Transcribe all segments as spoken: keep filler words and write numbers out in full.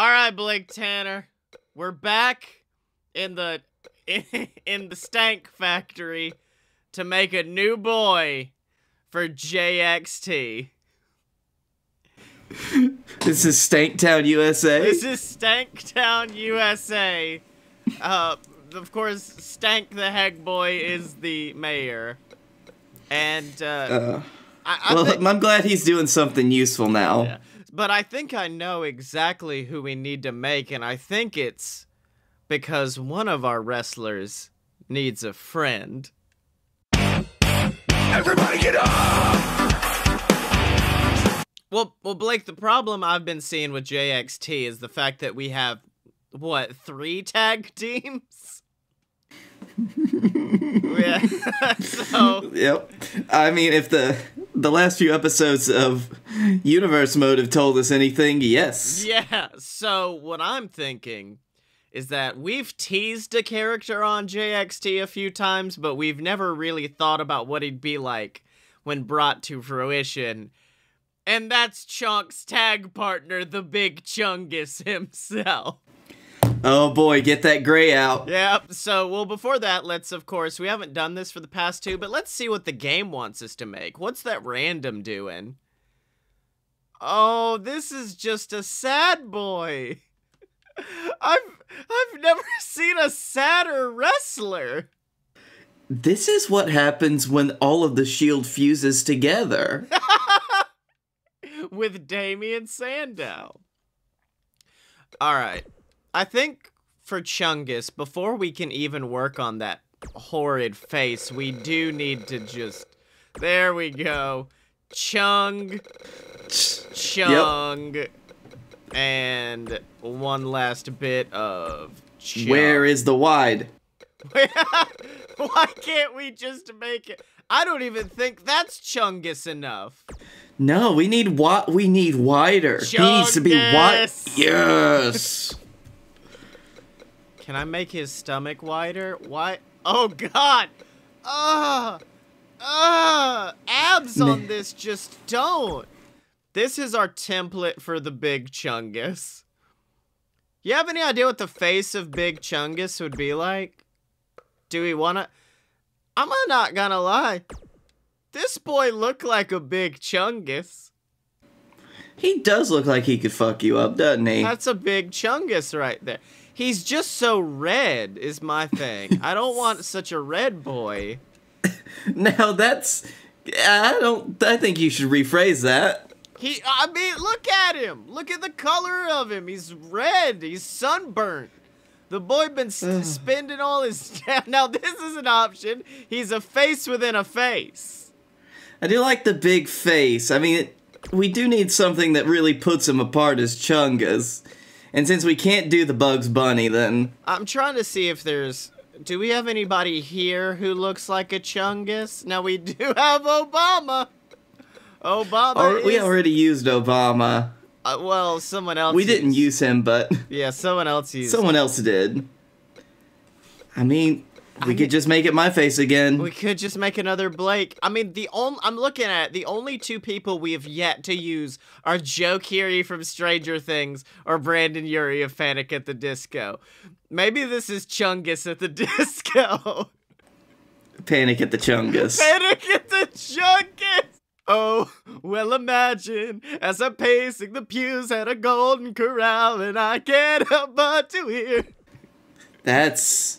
All right, Blake Tanner, we're back in the in, in the Stank Factory to make a new boy for J X T. This is Stanktown, U S A. This is Stanktown, U S A. Uh, of course, Stank the Hag Boy is the mayor, and uh, uh I, I well, think, I'm glad he's doing something useful now. Yeah. But I think I know exactly who we need to make, and I think it's because one of our wrestlers needs a friend. Everybody get up! Well, well, Blake, the problem I've been seeing with J X T is the fact that we have, what, three tag teams? Yeah. So. Yep. I mean, if the... the last few episodes of Universe Mode have told us anything, yes. Yeah, so what I'm thinking is that we've teased a character on J X T a few times, but we've never really thought about what he'd be like when brought to fruition. And that's Chunk's tag partner, the Big Chungus himself. Oh boy, get that gray out. Yep, so, well, before that, let's, of course, we haven't done this for the past two, but let's see what the game wants us to make. What's that random doing? Oh, this is just a sad boy. I've, I've never seen a sadder wrestler. This is what happens when all of the Shield fuses together. With Damian Sandow. All right. I think for Chungus, before we can even work on that horrid face, we do need to just... There we go. Chung. Chung. Yep. And one last bit of Chung. Where is the wide? Why can't we just make it... I don't even think that's Chungus enough. No, we need wa we need wider. Chungus. He needs to be wide. Yes! Can I make his stomach wider? Why? Oh, God! Ugh! Ugh! Abs on this just don't! This is our template for the Big Chungus. You have any idea what the face of Big Chungus would be like? Do we wanna... I'm not gonna lie. This boy looked like a Big Chungus. He does look like he could fuck you up, doesn't he? That's a Big Chungus right there. He's just so red is my thing. I don't want such a red boy. Now that's... I don't... I think you should rephrase that. He... I mean, look at him. Look at the color of him. He's red. He's sunburnt. The boy been spending all his... Now this is an option. He's a face within a face. I do like the big face. I mean, it, we do need something that really puts him apart as Chungus. And since we can't do the Bugs Bunny, then... I'm trying to see if there's... Do we have anybody here who looks like a Chungus? Now, we do have Obama! Obama Or, is... We already used Obama. Uh, well, someone else... We used... didn't use him, but... Yeah, someone else used Someone him. else did. I mean, we I could mean, just make it my face again. We could just make another Blake. I mean, the only... I'm looking at it. The only two people we have yet to use are Joe Keery from Stranger Things or Brendon Urie of Panic at the Disco. Maybe this is Chungus at the Disco. Panic at the Chungus. Panic at the Chungus! Oh, well, imagine as I'm pacing the pews at a Golden Corral and I can't help but to hear. That's...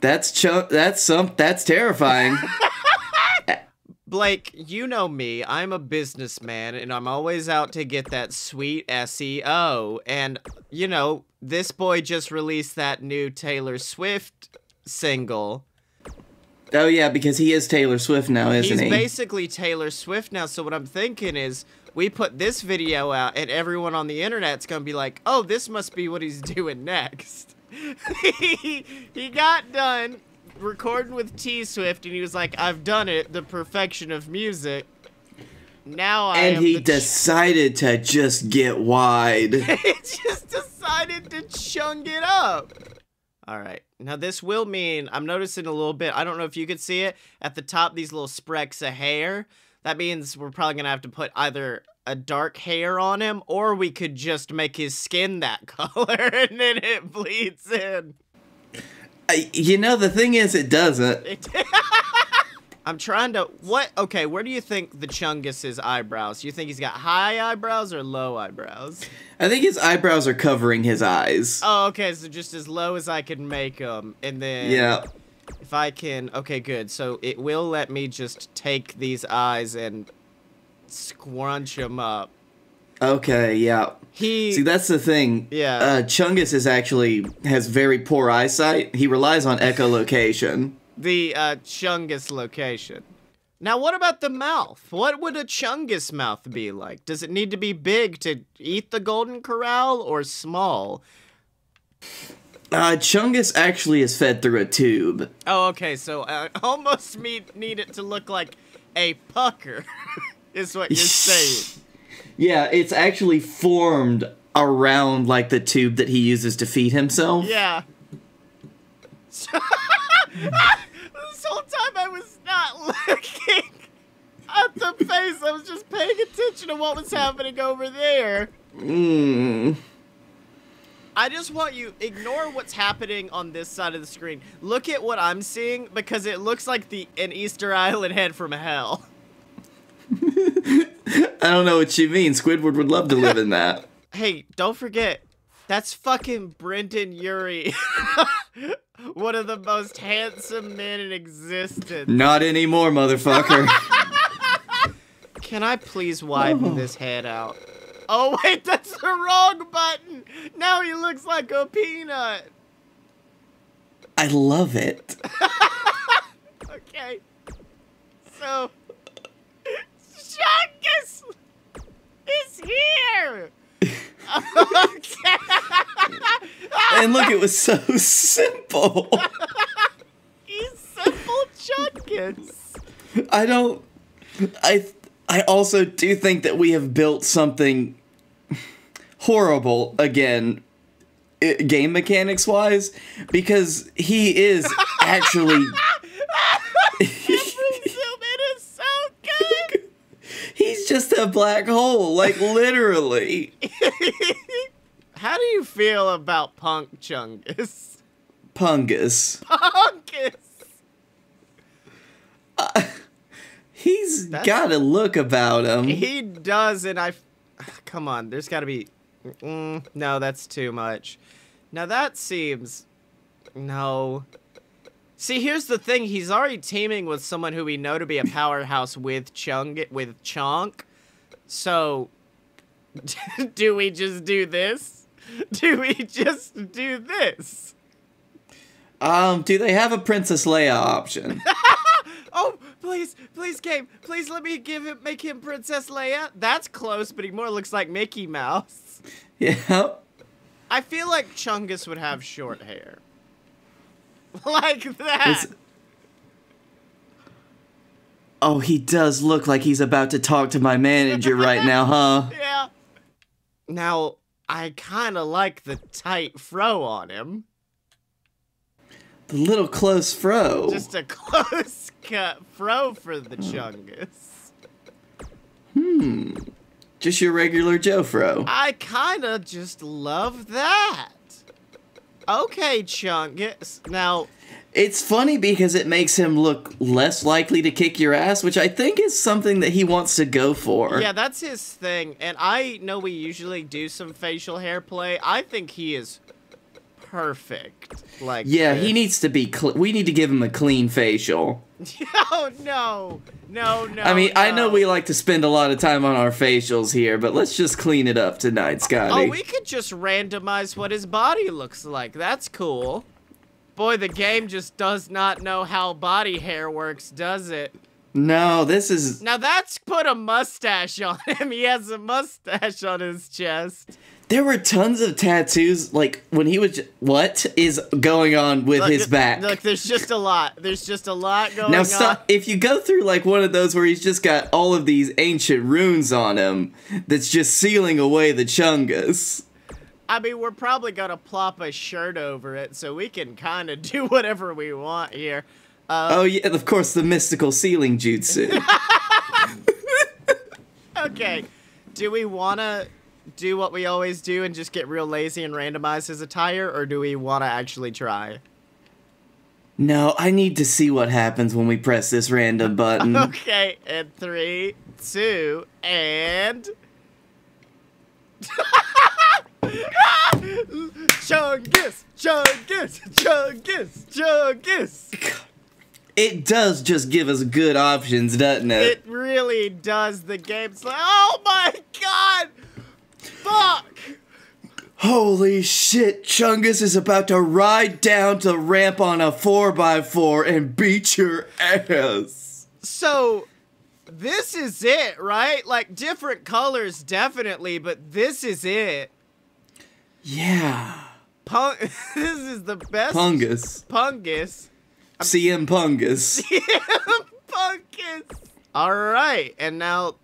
That's chunk. That's some. That's terrifying. Blake, you know me. I'm a businessman, and I'm always out to get that sweet S E O. And you know, this boy just released that new Taylor Swift single. Oh yeah, because he is Taylor Swift now, isn't he? He's basically Taylor Swift now. So what I'm thinking is, we put this video out, and everyone on the internet's gonna be like, "Oh, this must be what he's doing next." he, he got done recording with T-Swift, and he was like, I've done it, the perfection of music. Now I And he decided to just get wide. He just decided to chung it up. All right. Now, this will mean, I'm noticing a little bit, I don't know if you could see it, at the top, these little sprecks of hair. That means we're probably going to have to put either a dark hair on him, or we could just make his skin that color and then it bleeds in. I, you know, the thing is, it doesn't. It I'm trying to, what, okay, where do you think the Chungus's eyebrows? You think he's got high eyebrows or low eyebrows? I think his eyebrows are covering his eyes. Oh, okay, so just as low as I can make them, and then... Yeah. If I can, okay, good, so it will let me just take these eyes and scrunch them up. Okay, yeah. He, See, that's the thing. Yeah. Uh, Chungus is actually, has very poor eyesight. He relies on echolocation. The uh, Chungus location. Now, what about the mouth? What would a Chungus mouth be like? Does it need to be big to eat the Golden Corral or small? Uh, Chungus actually is fed through a tube. Oh, okay, so I almost me need it to look like a pucker, is what you're saying. Yeah, it's actually formed around, like, the tube that he uses to feed himself. Yeah. This whole time I was not looking at the face. I was just paying attention to what was happening over there. Mm. I just want you to ignore what's happening on this side of the screen. Look at what I'm seeing, because it looks like the an Easter Island head from hell. I don't know what you mean. Squidward would love to live in that. Hey, don't forget, that's fucking Brendon Urie. One of the most handsome men in existence. Not anymore, motherfucker. Can I please wipe oh. this head out? Oh, wait, that's the wrong button. Now he looks like a peanut. I love it. Okay. So, Chungus is here. Okay. And look, it was so simple. He's simple Chungus. I don't... I I also do think that we have built something horrible, again, it, game mechanics-wise, because he is actually... He's just a black hole, like, literally. How do you feel about Punk Chungus? Pungus. Pungus! Uh, he's That's, got a look about him. He does, and I... Come on, there's gotta be... Mm, no, that's too much. Now that seems... No... See, here's the thing. He's already teaming with someone who we know to be a powerhouse with Chung, with Chunk. So, do we just do this? Do we just do this? Um, do they have a Princess Leia option? Oh, please, please, game, please let me give him, make him Princess Leia. That's close, but he more looks like Mickey Mouse. Yeah. I feel like Chungus would have short hair. Like that. It's... Oh, he does look like he's about to talk to my manager right now, huh? Yeah. Now, I kind of like the tight fro on him. The little close fro. Just a close cut fro for the Chungus. Hmm. Just your regular Joe fro. I kind of just love that. Okay, Chungus. Now, it's funny because it makes him look less likely to kick your ass, which I think is something that he wants to go for. Yeah, that's his thing. And I know we usually do some facial hair play. I think he is perfect. Like, yeah, this. He needs to be. Cl we need to give him a clean facial. Oh no, no, no. I mean, no. I know we like to spend a lot of time on our facials here, but let's just clean it up tonight, Scotty. Oh, we could just randomize what his body looks like. That's cool. Boy, the game just does not know how body hair works, does it? No, this is... Now that's put a mustache on him. He has a mustache on his chest. There were tons of tattoos, like, when he was... What is going on with look, his back? Look, there's just a lot. There's just a lot going now, on. Now, if you go through, like, one of those where he's just got all of these ancient runes on him that's just sealing away the Chungus. I mean, we're probably going to plop a shirt over it, so we can kind of do whatever we want here. Um, oh, yeah, and of course, the mystical sealing jutsu. Okay. Do we want to do what we always do and just get real lazy and randomize his attire, or do we want to actually try? No, I need to see what happens when we press this random button. Okay, and three, two, and... Chungus! Chungus! Chungus! Chungus! It does just give us good options, doesn't it? It really does. The game's like, oh my god! Fuck! Holy shit, Chungus is about to ride down to the ramp on a four by four and beat your ass. So, this is it, right? Like, different colors, definitely, but this is it. Yeah. Pung this is the best. Pungus. Pungus. I'm C M Pungus. C M Pungus. All right, and now,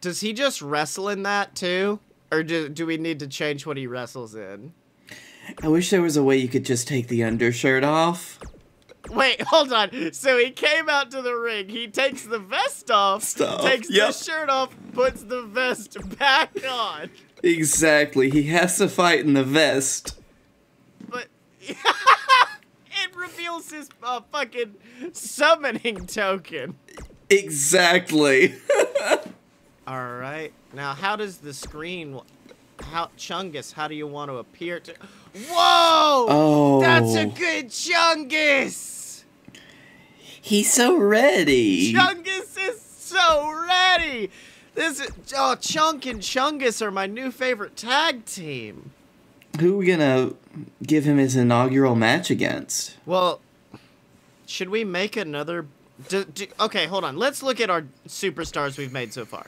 does he just wrestle in that too? Or do, do we need to change what he wrestles in? I wish there was a way you could just take the undershirt off. Wait, hold on. So he came out to the ring. He takes the vest off, Stop. takes yep. the shirt off, puts the vest back on. Exactly. He has to fight in the vest. But it reveals his uh, fucking summoning token. Exactly. All right. Now, how does the screen... How, Chungus, how do you want to appear to... Whoa! Oh. That's a good Chungus! He's so ready. Chungus is so ready! This is... Oh, Chunk and Chungus are my new favorite tag team. Who are we gonna give him his inaugural match against? Well, should we make another... Do, do, okay, hold on. Let's look at our superstars we've made so far.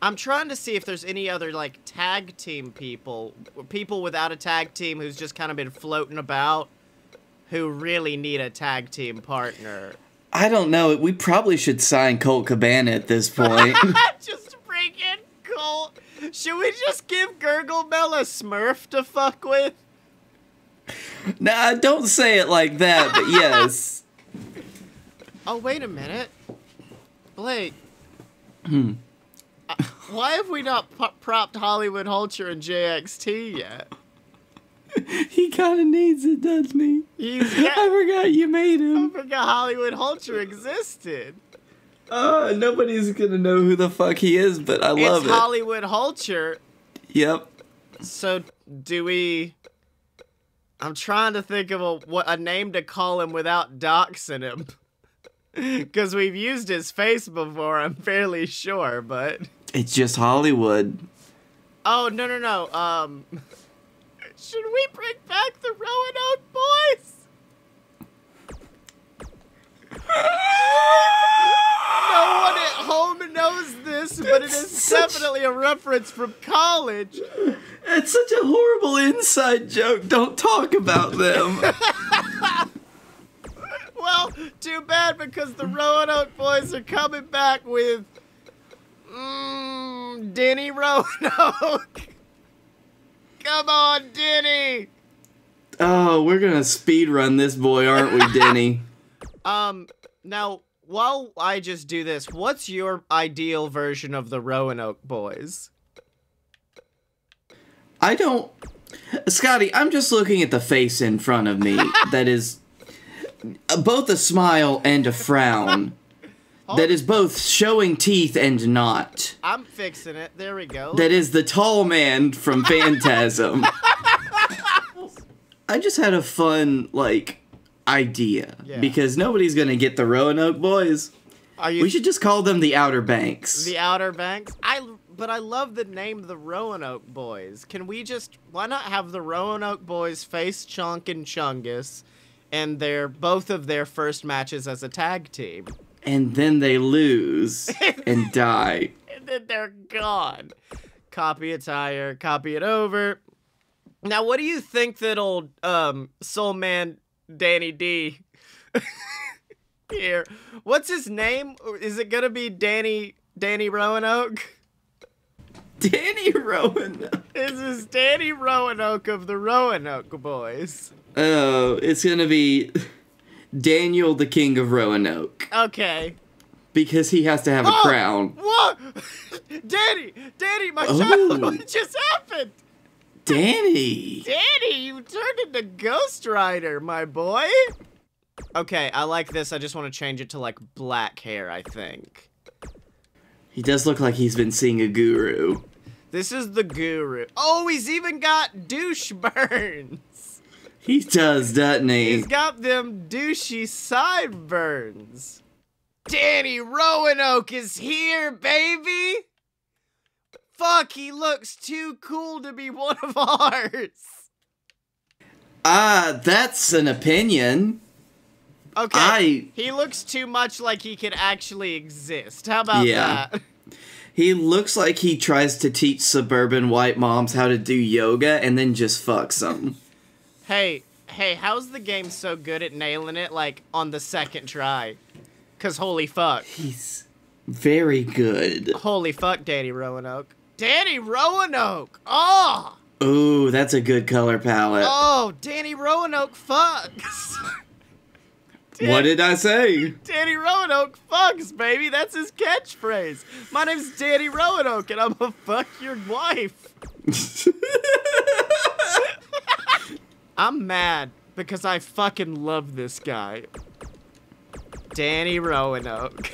I'm trying to see if there's any other, like, tag team people, people without a tag team who's just kind of been floating about, who really need a tag team partner. I don't know. We probably should sign Colt Cabana at this point. Just bring in Colt. Should we just give Gurgle Bell a Smurf to fuck with? Nah, don't say it like that, but yes. Oh, wait a minute. Blake. Hmm. Uh, why have we not propped Hollywood Holcher and J X T yet? He kind of needs it, doesn't he? He's got, I forgot you made him. I forgot Hollywood Holcher existed. Uh, nobody's going to know who the fuck he is, but I love it. It's Hollywood Holcher. Yep. So do we... I'm trying to think of a, what, a name to call him without doxing him. Because we've used his face before, I'm fairly sure, but... It's just Hollywood. Oh, no, no, no. Um, should we bring back the Roanoke boys? No one at home knows this, but it's it is such... definitely a reference from college. It's such a horrible inside joke. Don't talk about them. Well, too bad, because the Roanoke boys are coming back with mm, Danny Roanoke. Come on, Denny. Oh, we're gonna speed run this boy, aren't we, Denny? um, now while I just do this, what's your ideal version of the Roanoke boys? I don't, Scotty. I'm just looking at the face in front of me. That is. Both a smile and a frown. Oh. That is both showing teeth and not. I'm fixing it. There we go. That is the tall man from Phantasm. I just had a fun, like, idea. Yeah. Because nobody's going to get the Roanoke boys. Are you we should just call them the Outer Banks. The Outer Banks? I, but I love the name the Roanoke boys. Can we just... Why not have the Roanoke boys face Chunk and Chungus... And they're both of their first matches as a tag team. And then they lose and die. And then they're gone. Copy attire, copy it over. Now, what do you think that old um, soul man Danny D here? What's his name? Is it gonna be Danny Danny Roanoke? Danny Roanoke. This is Danny Roanoke of the Roanoke boys. Oh, it's gonna be Daniel the King of Roanoke. Okay. because he has to have oh, a crown. What? Danny! Danny, my oh. child! What just happened? Danny! Danny, you turned into Ghost Rider, my boy! Okay, I like this. I just want to change it to, like, black hair, I think. He does look like he's been seeing a guru. This is the guru. Oh, he's even got douche burns! He does, doesn't he? He's got them douchey sideburns. Danny Roanoke is here, baby! Fuck, he looks too cool to be one of ours. Ah, uh, that's an opinion. Okay, I, he looks too much like he could actually exist. How about yeah. that? He looks like he tries to teach suburban white moms how to do yoga and then just fucks them. Hey, hey, how's the game so good at nailing it, like, on the second try? Because holy fuck. He's very good. Holy fuck, Danny Roanoke. Danny Roanoke! Oh! Ooh, that's a good color palette. Oh, Danny Roanoke fucks. Dan what did I say? Danny Roanoke fucks, baby. That's his catchphrase. My name's Danny Roanoke, and I'm gonna fuck your wife. I'm mad because I fucking love this guy. Danny Roanoke.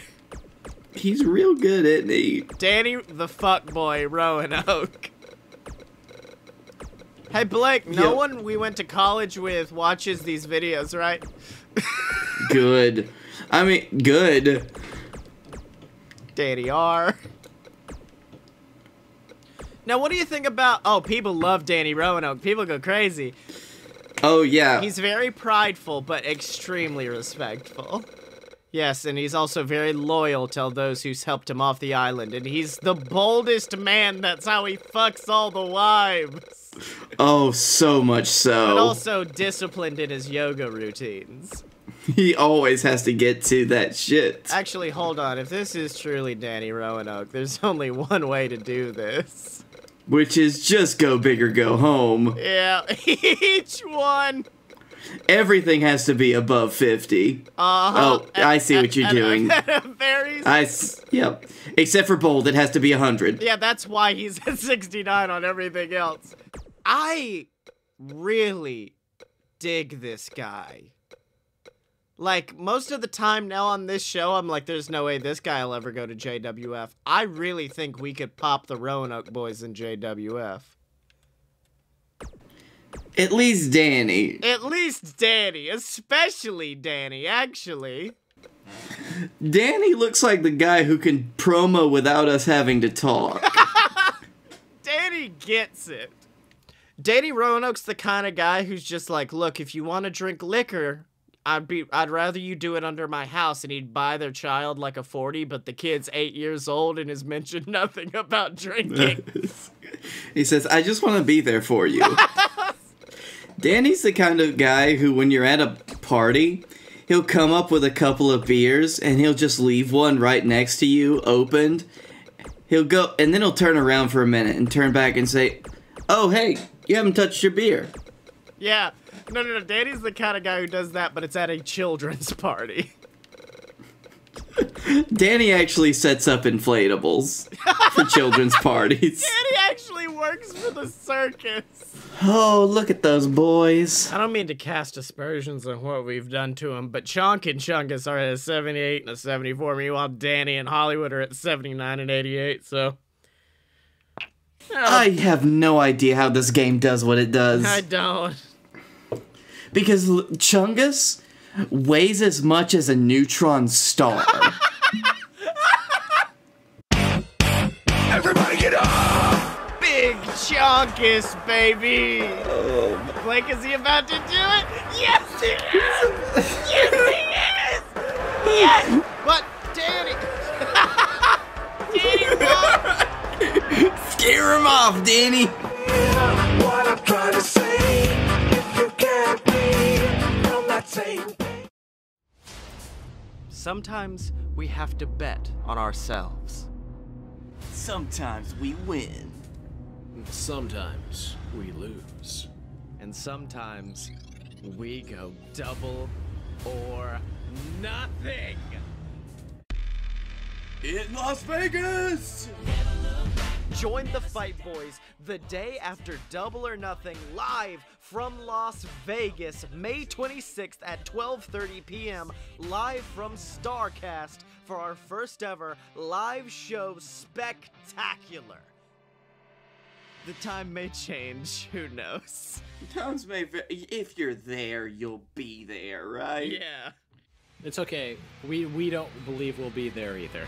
He's real good, isn't he? Danny the fuckboy Roanoke. Hey, Blake, no yep. one we went to college with watches these videos, right? Good. I mean, good. Danny R. Now, what do you think about... Oh, people love Danny Roanoke. People go crazy. Oh, yeah. He's very prideful, but extremely respectful. Yes, and he's also very loyal to those who's helped him off the island. And he's the boldest man. That's how he fucks all the wives. Oh, so much so. But also disciplined in his yoga routines. He always has to get to that shit. Actually, hold on. If this is truly Danny Roanoke, there's only one way to do this. Which is just go big or go home. Yeah, each one. Everything has to be above fifty. Uh-huh. Oh, and, I see and, what you're and, doing. And I, yep. Except for bold, it has to be one hundred. Yeah, that's why he's at sixty-nine on everything else. I really dig this guy. Like, most of the time now on this show, I'm like, there's no way this guy will ever go to J W F. I really think we could pop the Roanoke boys in J W F. At least Danny. At least Danny. Especially Danny, actually. Danny looks like the guy who can promo without us having to talk. Danny gets it. Danny Roanoke's the kind of guy who's just like, look, if you want to drink liquor, I'd be, I'd rather you do it under my house. And he'd buy their child like a forty, but the kid's eight years old and has mentioned nothing about drinking. He says, I just want to be there for you. Danny's the kind of guy who, when you're at a party, he'll come up with a couple of beers and he'll just leave one right next to you, opened. He'll go, and then he'll turn around for a minute and turn back and say, oh, hey, you haven't touched your beer. Yeah. No, no, no. Danny's the kind of guy who does that, but it's at a children's party. Danny actually sets up inflatables for children's parties. Danny actually works for the circus. Oh, look at those boys. I don't mean to cast aspersions on what we've done to them, but Chunk and Chungus are at a seventy-eight and a seventy-four, meanwhile Danny and Hollywood are at seventy-nine and eighty-eight, so... Oh. I have no idea how this game does what it does. I don't. Because Chungus weighs as much as a neutron star. Everybody get up! Big Chungus, baby! Oh. Blake, is he about to do it? Yes, he is! Yes, he is! Yes! But Danny... Danny, what? Scare him off, Danny. What I'm trying to say, if you can't be on that same thing. Sometimes we have to bet on ourselves. Sometimes we win. Sometimes we lose. And sometimes we go double or nothing. in Las Vegas! Join the Fight Boys the day after Double or Nothing live from Las Vegas, May twenty-sixth at twelve thirty p m live from Starcast for our first ever live show spectacular. The time may change, who knows? Times may vary. If you're there, you'll be there, right? Yeah. It's okay. We we don't believe we'll be there either.